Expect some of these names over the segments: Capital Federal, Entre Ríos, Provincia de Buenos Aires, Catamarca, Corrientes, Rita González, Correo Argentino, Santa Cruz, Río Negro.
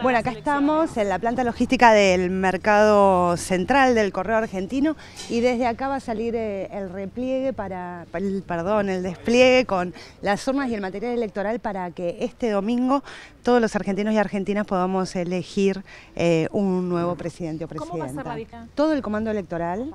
Bueno, acá estamos en la planta logística del mercado central del Correo Argentino y desde acá va a salir el repliegue el despliegue con las urnas y el material electoral para que este domingo todos los argentinos y argentinas podamos elegir un nuevo presidente o presidenta. ¿Cómo va a ser la vida? Todo el comando electoral,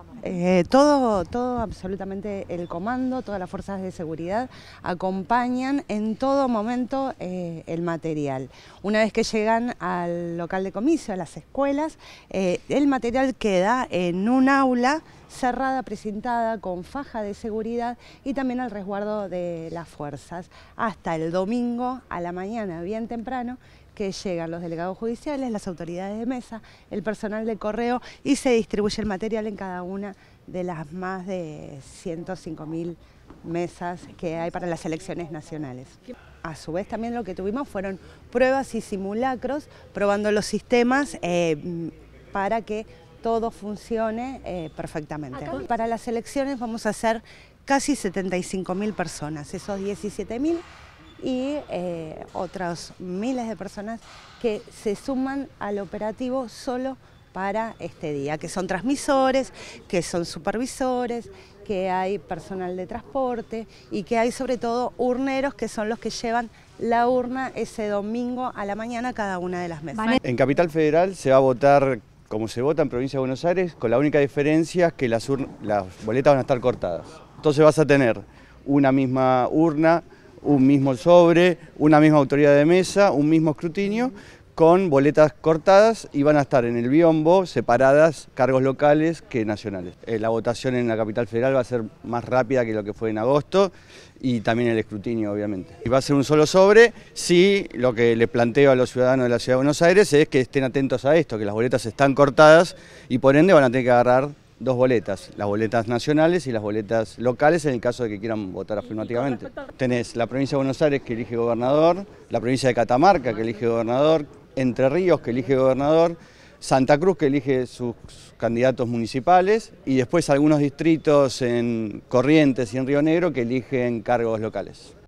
todo absolutamente el comando, todas las fuerzas de seguridad acompañan en todo momento el material. Una vez que llegan al local de comicio, a las escuelas, el material queda en un aula cerrada, precintada, con faja de seguridad y también al resguardo de las fuerzas, hasta el domingo a la mañana, bien temprano, que llegan los delegados judiciales, las autoridades de mesa, el personal de correo y se distribuye el material en cada una de las más de 105.000 mesas que hay para las elecciones nacionales. A su vez también lo que tuvimos fueron pruebas y simulacros, probando los sistemas para que todo funcione perfectamente. Para las elecciones vamos a hacer casi 75.000 personas, esos 17.000 y otros miles de personas que se suman al operativo solo para este día, que son transmisores, que son supervisores, que hay personal de transporte y que hay sobre todo urneros que son los que llevan la urna ese domingo a la mañana cada una de las mesas. En Capital Federal se va a votar como se vota en Provincia de Buenos Aires, con la única diferencia que las boletas van a estar cortadas. Entonces vas a tener una misma urna, un mismo sobre, una misma autoridad de mesa, un mismo escrutinio, con boletas cortadas y van a estar en el biombo separadas cargos locales que nacionales. La votación en la Capital Federal va a ser más rápida que lo que fue en agosto y también el escrutinio, obviamente. Y va a ser un solo sobre, si lo que le planteo a los ciudadanos de la Ciudad de Buenos Aires es que estén atentos a esto, que las boletas están cortadas y por ende van a tener que agarrar dos boletas, las boletas nacionales y las boletas locales en el caso de que quieran votar afirmativamente. Tenés la provincia de Buenos Aires que elige gobernador, la provincia de Catamarca que elige gobernador, Entre Ríos que elige gobernador, Santa Cruz que elige sus candidatos municipales y después algunos distritos en Corrientes y en Río Negro que eligen cargos locales.